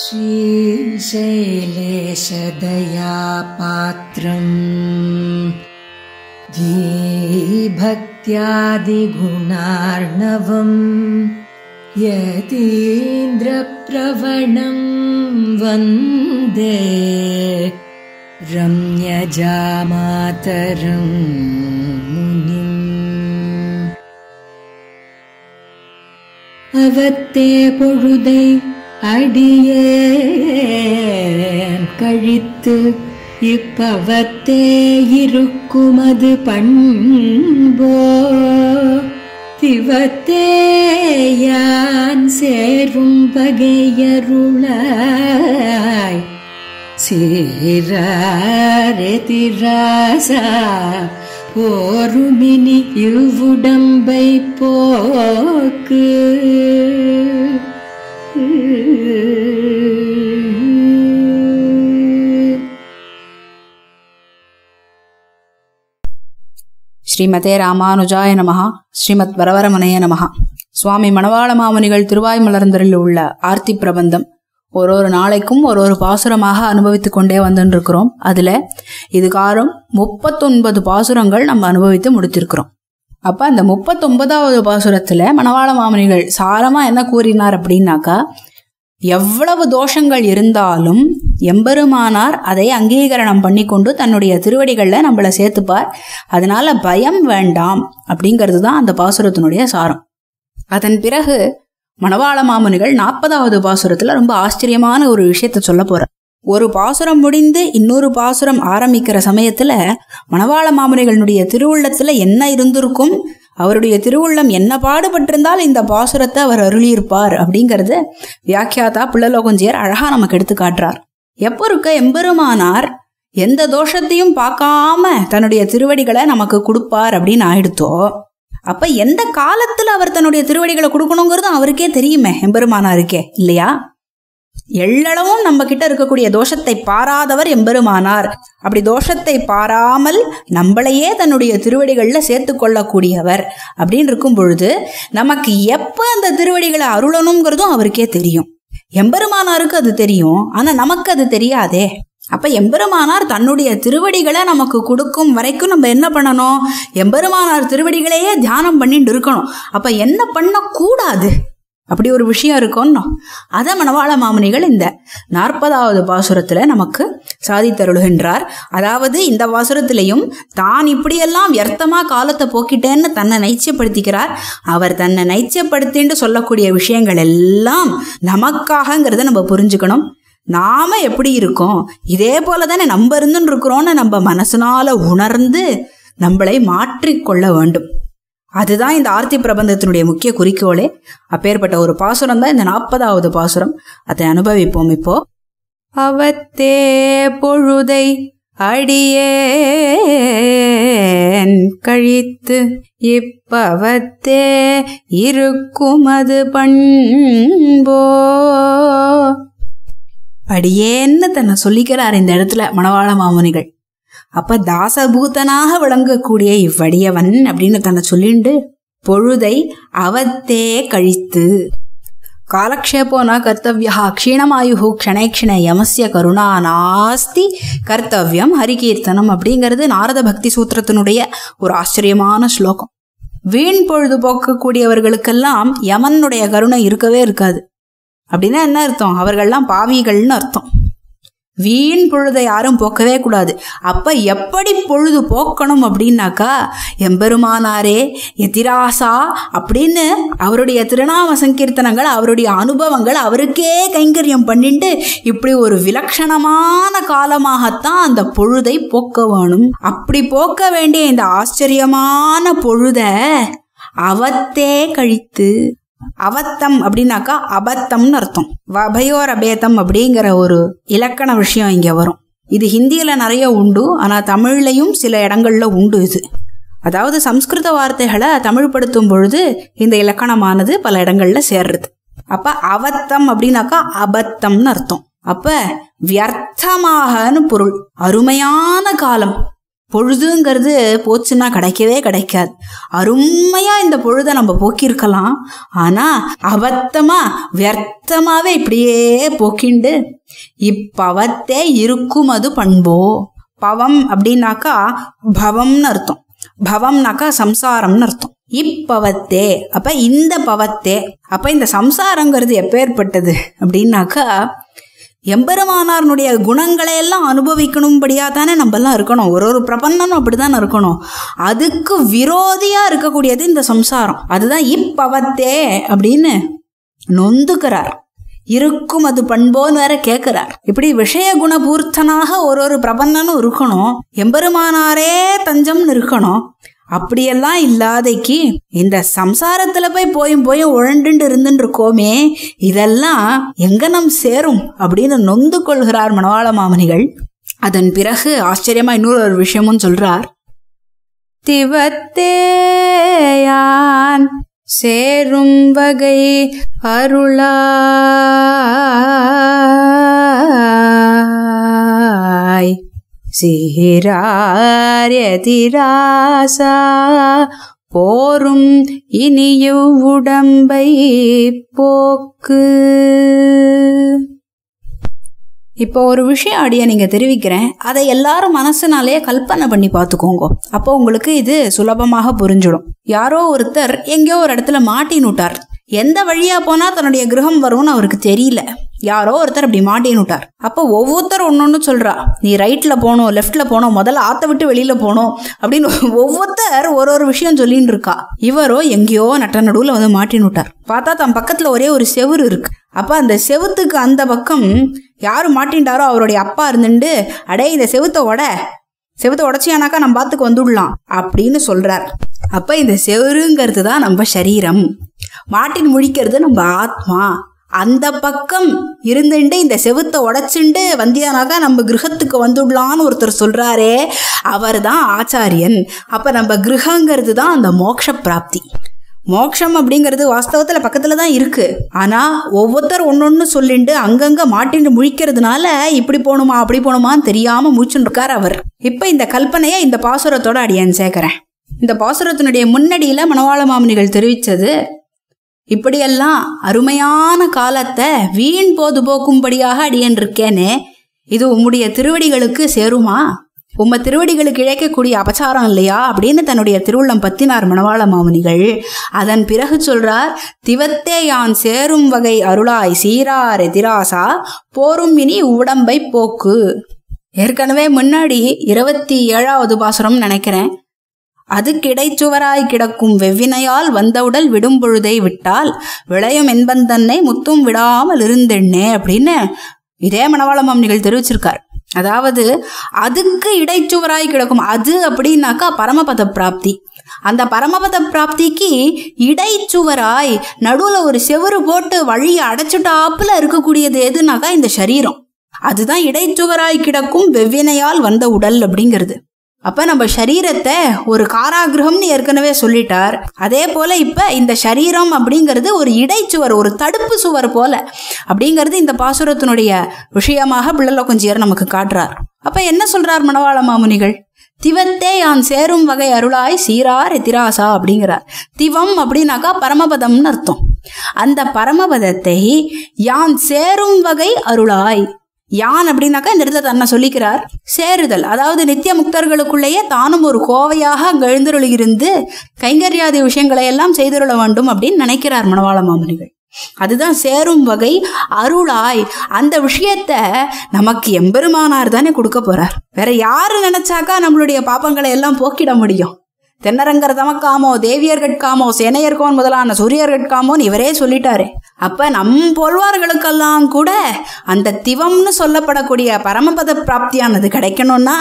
श्रीशैलेशदया पात्रम् धीभक्त्यादिगुणार्णवम् यतीन्द्रप्रवणं वन्दे रम्यजामातरं मुनिम्। अवत्ते पुरुदै அடியேன் கழித்து இப்பவத்தே இருக்குமது பண்போ திவத்தேயான் சேரும் பகையருளாய் சீராரே திராசா போருமினி இவ்வுடம்பை போக்கு श्रीमते रामानुजाय नमः। श्रीमत् वरवरमुनये नमः। स्वामी மணவாள மாமுனிகள் திருவாய் மலர்ந்தரில் உள்ள ஆர்த்தி பிரபந்தம் ஒரு ஒரு நாளைக்கும் ஒரு ஒரு பாசுரமாக அனுபவித்துக் கொண்டே வந்துருக்கிறோம். அதுல இதுகாரும் 39 பாசுரங்கள் நம்ம அனுபவித்து முடித்திருக்கிறோம். அப்ப அந்த 39வது பாசுரத்துல மணவாள மாமுனிகள் சாரமா என்ன கூறினார் அப்படின்னாக்கா, எவ்வளவு தோஷங்கள் இருந்தாலும் எம்பெருமானார் அதை அங்கீகரணம் பண்ணி கொண்டு தன்னுடைய திருவடிகள்ல நம்மளை சேர்த்துப்பார், அதனால பயம் வேண்டாம் அப்படிங்கிறது தான் அந்த பாசுரத்தினுடைய சாரம். அதன் பிறகு மணவாள மாமுனிகள் 40வது பாசுரத்துல ரொம்ப ஆச்சரியமான ஒரு விஷயத்த சொல்ல போறார். ஒரு பாசுரம் முடிந்து இன்னொரு பாசுரம் ஆரம்பிக்கிற சமயத்துல மணவாள மாமுனிகளுடைய திருவுள்ளத்துல என்ன இருந்திருக்கும், அவருடைய திருவுள்ளம் என்ன பாடுபட்டிருந்தால் இந்த பாசுரத்தை அவர் அருளியிருப்பார் அப்படிங்கறது வியாக்கியாதா புள்ளலோகஞ்சியர் அழகா நமக்கு எடுத்து காட்டுறார். எப்போ இருக்க எம்பெருமானார் எந்த தோஷத்தையும் பார்க்காம தன்னுடைய திருவடிகளை நமக்கு கொடுப்பார் அப்படின்னு ஆயிடுத்தோ, அப்ப எந்த காலத்துல அவர் தன்னுடைய திருவடிகளை கொடுக்கணுங்கிறதும் அவருக்கே தெரியுமே, எம்பெருமானாருக்கே இல்லையா? எள்ளளவும் நம்ம கிட்ட இருக்கக்கூடிய தோஷத்தை பாராதவர் எம்பெருமானார். அப்படி தோஷத்தை பாராமல் நம்மளையே தன்னுடைய திருவடிகளில் சேர்த்து கொள்ளக்கூடியவர் அப்படின்னு இருக்கும் பொழுது நமக்கு எப்போ அந்த திருவடிகளை அருளணுங்கிறதும் அவருக்கே தெரியும். எம்பெருமானாருக்கு அது தெரியும், ஆனா நமக்கு அது தெரியாதே. அப்ப எம்பெருமானார் தன்னுடைய திருவடிகளை நமக்கு கொடுக்கும் வரைக்கும் நம்ம என்ன பண்ணணும்? எம்பெருமானார் திருவடிகளையே தியானம் பண்ணிட்டு இருக்கணும். அப்ப என்ன பண்ணக்கூடாது, அப்படி ஒரு விஷயம் இருக்கும்னோ அதை மணவாள மாமுனிகள் இந்த 40வது பாசுரத்துல நமக்கு சாதித்தருளுகின்றார். அதாவது இந்த பாசுரத்திலையும் தான் இப்படியெல்லாம் வியர்த்தமா காலத்தை போக்கிட்டேன்னு தன்னை நைச்சப்படுத்திக்கிறார். அவர் தன்னை நைச்சப்படுத்தின்னு சொல்லக்கூடிய விஷயங்கள் எல்லாம் நமக்காகங்கிறத நம்ம புரிஞ்சுக்கணும். நாம எப்படி இருக்கோம், இதே போலதானே நம்ம இருந்துன்னு இருக்கிறோம்னு நம்ம மனசுனால உணர்ந்து நம்மளை மாற்றிக்கொள்ள வேண்டும். அதுதான் இந்த ஆர்த்தி பிரபந்தத்தினுடைய முக்கிய குறிக்கோளே. அப்பேற்பட்ட ஒரு பாசுரம் தான் இந்த 40வது பாசுரம். அதை அனுபவிப்போம். இப்போ அவத்தே பொழுதை அடியேன் கழித்து இப்பவத்தே இருக்குமது பண்போ. அடியேன்னு தன்னை சொல்லிக்கிறார் இந்த இடத்துல மணவாள மாமுனிகள். அப்ப தாசபூதனாக விளங்கக்கூடிய இவ்வடியவன் அப்படின்னு தன்னை சொல்லிண்டு பொழுதை அவத்தே கழித்து காலக்ஷேபோனா கர்த்தவியா க்ஷீணமாயு க்ஷணேக்ஷண யமஸ்ய கருணா நாஸ்தி கர்த்தவியம் ஹரிகீர்த்தனம் அப்படிங்கிறது நாரத பக்தி சூத்திரத்தினுடைய ஒரு ஆச்சரியமான ஸ்லோகம். வீண் பொழுது போக்கக்கூடியவர்களுக்கெல்லாம் யமனுடைய கருணை இருக்கவே இருக்காது. அப்படின்னா என்ன அர்த்தம்? அவர்கள்லாம் பாவிகள்னு அர்த்தம். வீண் பொழுதை யாரும் போக்கவே கூடாது. அப்ப எப்படி பொழுது போக்கணும் அப்படின்னாக்கா, எம்பெருமானாரே எதிராசா அப்படின்னு அவருடைய திருநாம சங்கீர்த்தனங்கள் அவருடைய அனுபவங்கள் அவருக்கே கைங்கரியம் பண்ணிட்டு இப்படி ஒரு விலட்சணமான காலமாகத்தான் அந்த பொழுதை போக்க வேணும். அப்படி போக்க வேண்டிய இந்த ஆச்சரியமான பொழுத அவத்தே கழித்து, அவத்தம் அப்படின்னாக்கா அபத்தம்னு அர்த்தம். வபயோர் அபேதம் அப்படிங்கிற ஒரு இலக்கண விஷயம் இங்க வரும். இது ஹிந்தியில நிறைய உண்டு, ஆனா தமிழ்லையும் சில இடங்கள்ல உண்டு இது. அதாவது சம்ஸ்கிருத வார்த்தைகளை தமிழ் படுத்தும் பொழுது இந்த இலக்கணமானது பல இடங்கள்ல சேர்றது. அப்ப அவத்தம் அப்படின்னாக்கா அபத்தம்னு அர்த்தம். அப்ப வியர்த்தமாகனு பொருள். அருமையான காலம், பொழுதுங்கிறது போச்சுன்னா கிடைக்கவே கிடைக்காது. அருமையாக இந்த பொழுதை நம்ம போக்கியிருக்கலாம். ஆனால் அபத்தமாக வியர்த்தமாகவே இப்படியே போக்கிண்டு இப்பவத்தே இருக்கும் அது பண்போ. பவம் அப்படின்னாக்கா பவம்னு அர்த்தம், பவம்னாக்கா சம்சாரம்னு அர்த்தம். இப்பவத்தே அப்ப இந்த பவத்தே, அப்ப இந்த சம்சாரங்கிறது எப்பேற்பட்டது அப்படின்னாக்கா எம்பெருமானாருடைய குணங்களை எல்லாம் அனுபவிக்கணும்படியா தானே நம்ம எல்லாம் இருக்கணும். ஒரு ஒரு பிரபந்தமும் அப்படித்தானே இருக்கணும். அதுக்கு விரோதியா இருக்கக்கூடியது இந்த சம்சாரம். அதுதான் இப்பவத்தே அப்படின்னு நொந்துக்கிறார். இருக்கும் அது பண்போன்னு வேற கேட்கிறார். இப்படி விஷய குணபூர்த்தனாக ஒரு ஒரு பிரபந்தனும் இருக்கணும், எம்பெருமானாரே தஞ்சம்னு இருக்கணும். அப்படியெல்லாம் இல்லாதைக்கு இந்த சம்சாரத்துல போய் உழண்டு இருந்துட்டு இருக்கோமே, இதெல்லாம் எங்க நம் சேரும் அப்படின்னு நொந்து கொள்கிறார் மணவாள மாமுனிகள். அதன் பிறகு ஆச்சரியமா இன்னொரு ஒரு விஷயமும் சொல்றார். திவத்தேயான் சேரும் வகை அருளாய் சிராரியதிராசா போரும் இனியு உடம்பை போக்கு. இப்போ ஒரு விஷயம் அடிய நீங்க தெரிவிக்கிறேன், அதை எல்லாரும் மனசுனாலேயே கல்பனை பண்ணி பார்த்துக்கோங்க. அப்போ உங்களுக்கு இது சுலபமாக புரிஞ்சிடும். யாரோ ஒருத்தர் எங்கேயோ ஒரு இடத்துல மாட்டினுட்டார். எந்த வழியா போனா தன்னுடைய கிரகம் வரும்னு அவருக்கு தெரியல. யாரோ ஒருத்தர் அப்படி மாட்டினுட்டார். அப்போ ஒவ்வொருத்தர் ஒன்னொன்னு சொல்றா, நீ ரைட்ல போனோம், லெஃப்ட்ல போனோம், முதல்ல ஆத்த விட்டு வெளியில போனோம் அப்படின்னு ஒவ்வொருத்தர் ஒரு ஒரு விஷயம் சொல்லின்னு இருக்கா. இவரோ எங்கேயோ நட்ட நடுவுல வந்து மாட்டினுட்டார். பார்த்தா தன் பக்கத்துல ஒரே ஒரு செவுரு இருக்கு. அப்ப அந்த செவுத்துக்கு அந்த பக்கம் யாரு மாட்டின்றாரோ அவருடைய அப்பா இருந்துட்டு, அடே இந்த செவுத்த உடச்சியானாக்கா நம்ம பாத்துக்கு வந்துடலாம் அப்படின்னு சொல்றார். அப்ப இந்த செவுருங்கிறது தான் நம்ம சரீரம், மாட்டின் முழிக்கிறது நம்ம ஆத்மா. அந்த பக்கம் இருந்துட்டு இந்த செவுத்த உடைச்சுண்டு வந்தியானாக்கா நம்ம கிரகத்துக்கு வந்துடலான்னு ஒருத்தர் சொல்றாரே, அவர் தான் ஆச்சாரியன். அப்ப நம்ம கிரகங்கிறது தான் அந்த மோட்ச பிராப்தி. மோட்சம் அப்படிங்கிறது வாஸ்தவத்துல பக்கத்துல தான் இருக்கு. ஆனா ஒவ்வொருத்தர் ஒன்னொன்னு சொல்லிண்டு அங்கங்க மாட்டின்னு முழிக்கிறதுனால இப்படி போகணுமா அப்படி போகணுமான்னு தெரியாம முழிச்சுன்னு இருக்கார் அவர். இப்ப இந்த கல்பனையை இந்த பாசுரத்தோட அடியான் சேர்க்கிறேன். இந்த பாசுரத்தினுடைய முன்னடியில மணவாள மாமுனிகள் தெரிவிச்சது, இப்படியெல்லாம் அருமையான காலத்தை வீண் போது போக்கும்படியாக அடியன் இருக்கேனே, இது உம்முடைய திருவடிகளுக்கு சேருமா, உம்ம திருவடிகளுக்கு இழைக்கக்கூடிய அபச்சாரம் இல்லையா அப்படின்னு தன்னுடைய திருவுள்ளம் பத்தினார் மணவாள மாமுனிகள். அதன் பிறகு சொல்றார், திவத்தே யான் சேரும் வகை அருளாய் சீரார் எதிராசா போரும் இனி உடம்பை போக்கு. ஏற்கனவே முன்னாடி 27வது பாசுரம் நினைக்கிறேன், அது கிடைச்சுவராய் கிடக்கும் வெவ்வினையால் வந்த உடல் விடும் பொழுதை விட்டால் விளையும் என்பன் தன்னை முத்தும் விடாமல் இருந்தெண்ணே அப்படின்னு இதே மணவாள மாமுனிகள் தெரிவிச்சிருக்கார். அதாவது அதுக்கு இடைச்சுவராய் கிடக்கும், அது அப்படின்னாக்கா பரமபத பிராப்தி. அந்த பரமபத பிராப்திக்கு இடைச்சுவராய் நடுவில் ஒரு செவரு போட்டு வழியை அடைச்சுட்டாப்புல இருக்கக்கூடியது எதுனாக்கா இந்த சரீரம். அதுதான் இடைச்சுவராய் கிடக்கும் வெவ்வினையால் வந்த உடல் அப்படிங்கிறது. அப்ப நம்ம சரீரத்தை ஒரு காராகிரகம்னு ஏற்கனவே சொல்லிட்டார். அதே போல இப்ப இந்த சரீரம் அப்படிங்கிறது ஒரு இடைச்சுவர், ஒரு தடுப்பு சுவர் போல அப்படிங்கிறது இந்த பாசுரத்தினுடைய விஷயமாக பிள்ளை கொஞ்சம் நமக்கு காட்டுறார். அப்ப என்ன சொல்றார் மணவாள மாமுனிகள்? திவத்தே யான் சேரும் வகை அருளாய் சீரார் எதிராசா அப்படிங்கிறார். திவம் அப்படின்னாக்கா பரமபதம்னு அர்த்தம். அந்த பரமபதத்தை யான் சேரும் வகை அருளாய், யான் அப்படின்னாக்கா இந்த இடத்த தன்னை சொல்லிக்கிறார், சேருதல் அதாவது நித்திய முக்தர்களுக்குள்ளேயே தானும் ஒரு கோவையாக அங்கே எழுந்தருள் இருந்து கைங்கரியாதி விஷயங்களை எல்லாம் செய்தருள வேண்டும் அப்படின்னு நினைக்கிறார் மணவாள மாமுனிகள். அதுதான் சேரும் வகை அருளாய். அந்த விஷயத்த நமக்கு எம்பெருமானார் தானே கொடுக்க போறார். வேற யாரு நினைச்சாக்கா நம்மளுடைய பாப்பங்களை எல்லாம் போக்கிட முடியும்? தென்னரங்கர் தமக்காமோ தேவியர் கட்காமோ சேனையர்கோன் முதலான சூரியர் கட்காமோன்னு இவரே சொல்லிட்டாரு. அப்ப நம் போல்வார்களுக்கெல்லாம் கூட அந்த திவம்னு சொல்லப்படக்கூடிய பரமபத பிராப்தியானது கிடைக்கணும்னா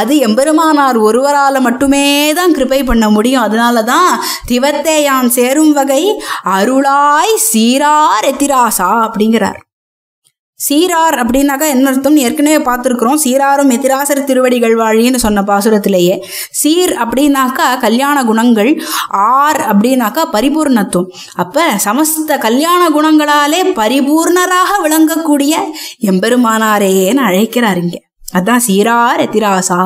அது எம்பெருமானார் ஒருவரால் மட்டுமே தான் கிருபை பண்ண முடியும். அதனாலதான் திவத்தே யான் சேரும் வகை அருளாய் சீரார் எதிராசா அப்படிங்கிறார். சீரார் அப்படின்னாக்கா என்ன அர்த்தம் ஏற்கனவே பார்த்துருக்குறோம். சீராரும் எதிராசர் திருவடிகள் வாழின்னு சொன்ன பாசுரத்திலேயே சீர் அப்படின்னாக்கா கல்யாண குணங்கள், ஆர் அப்படின்னாக்கா பரிபூர்ணத்துவம். அப்போ சமஸ்த கல்யாண குணங்களாலே பரிபூர்ணராக விளங்கக்கூடிய எம்பெருமானாரேன்னு அழைக்கிறாருங்க. அதான் சீரார் எதிராசா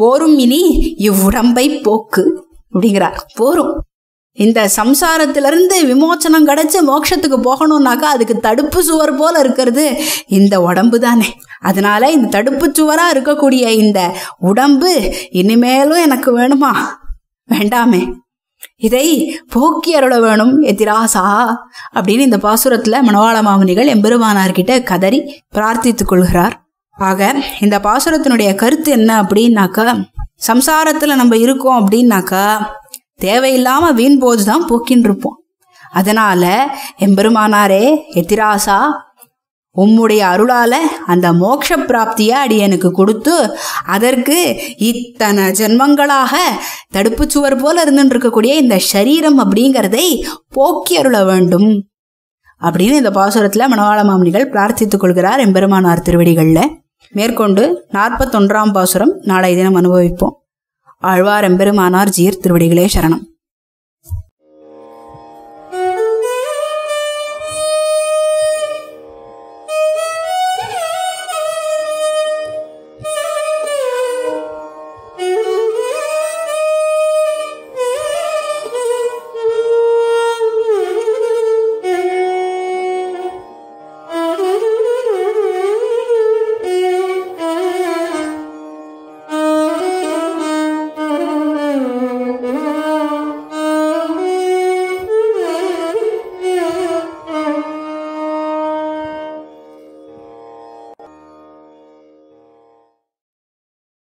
போரும் இனி இவ்வுடம்பை போக்கு அப்படிங்கிறார். போரும், இந்த சம்சாரத்திலிருந்து விமோச்சனம் கிடைச்சி மோட்சத்துக்கு போகணும்னாக்கா அதுக்கு தடுப்பு சுவர் போல இருக்கிறது இந்த உடம்பு தானே. அதனால இந்த தடுப்பு சுவராக இருக்கக்கூடிய இந்த உடம்பு இனிமேலும் எனக்கு வேணுமா வேண்டாமே, இதை போக்கி அருள வேணும் எதிராசா அப்படின்னு இந்த பாசுரத்தில் மணவாள மாமுனிகள் எம்பெருமானார்கிட்ட கதறி பிரார்த்தித்து கொள்கிறார். ஆக இந்த பாசுரத்தினுடைய கருத்து என்ன அப்படின்னாக்கா, சம்சாரத்தில் நம்ம இருக்கோம் அப்படின்னாக்கா தேவையில்லாமல் வீண் போது தான் போக்கின்னு இருப்போம். அதனால எம்பெருமானாரே எதிராசா உம்முடைய அருளால அந்த மோட்ச பிராப்தியை அடியனுக்கு கொடுத்து அதற்கு இத்தனை ஜென்மங்களாக தடுப்பு சுவர் போல இருந்துட்டு இருக்கக்கூடிய இந்த சரீரம் அப்படிங்கிறதை போக்கி அருள வேண்டும் அப்படின்னு இந்த பாசுரத்தில் மணவாள மாமுனிகள் பிரார்த்தித்துக் கொள்கிறார் எம்பெருமானார் திருவடிகளில். மேற்கொண்டு 41ஆம் பாசுரம் நாளை தினம் அனுபவிப்போம். ஆழ்வார் எம்பெருமானார் ஜீர் திருவடிகளே சரணம்.